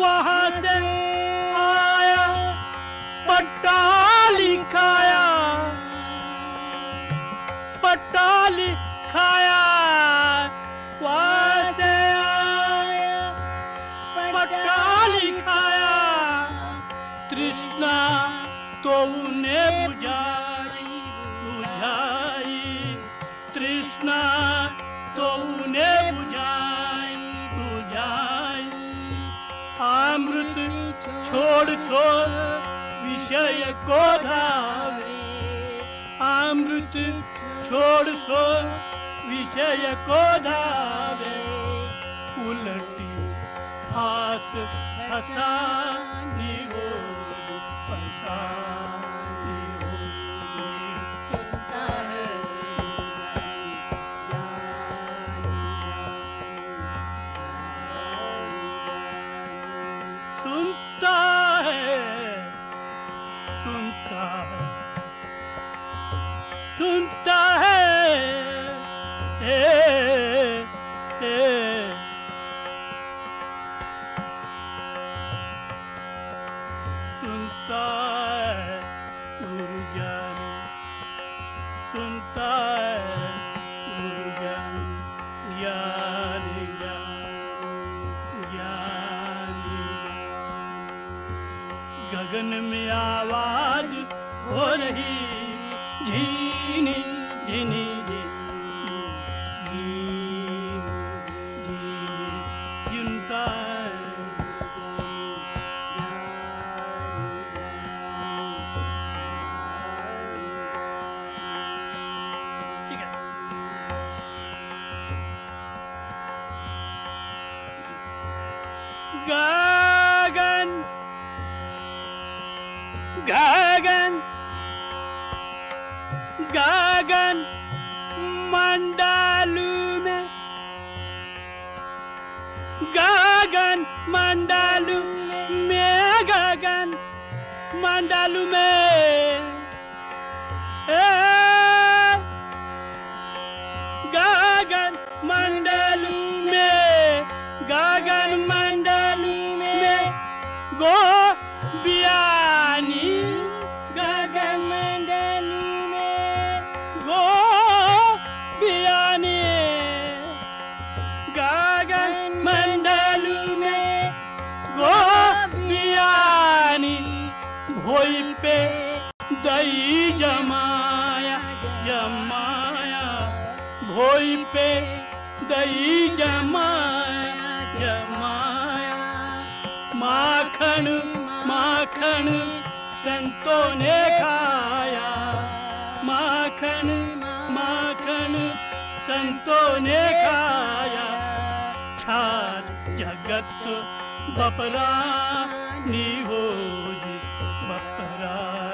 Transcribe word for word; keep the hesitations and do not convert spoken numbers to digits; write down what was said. वहां से आया पट्टा लिखाया, पट्टा लिखाया, वहां से आया पट्टा लिखाया, तृष्णा तो उन्हें बुझाई बुझाई, तृष्णा तो उन्हें बुझाई बुझाई, अमृत छोड़ सो विषय को धावे, अमृत छोड़ सो विषय को धावे, उलटी आस हसानी हो हसानी हो, चिंता है सुनता है सुनता है सुनता है, ए, ए, ए। सुनता है गुरु ज्ञान, सुनता है गुरु ज्ञान ज्ञान ज्ञान। गगन में आवाज हो रही झीनी झीनी गगन गगन गगन मंडालू में, गगन मंडालू में, गगन मंडालू में, ए गगन मंडालू में, गगन मंडली में गो बियानी, गगन मंडली में गो बियानी, गगन मंडली में गो बियानी, भोई पे दही जमाया जमाया, भोई पे दही जमाया जमाया, माखन माखन संतों ने खाया, माखन माखन संतों ने खाया, छार जगत बपरानी होगी बपरा।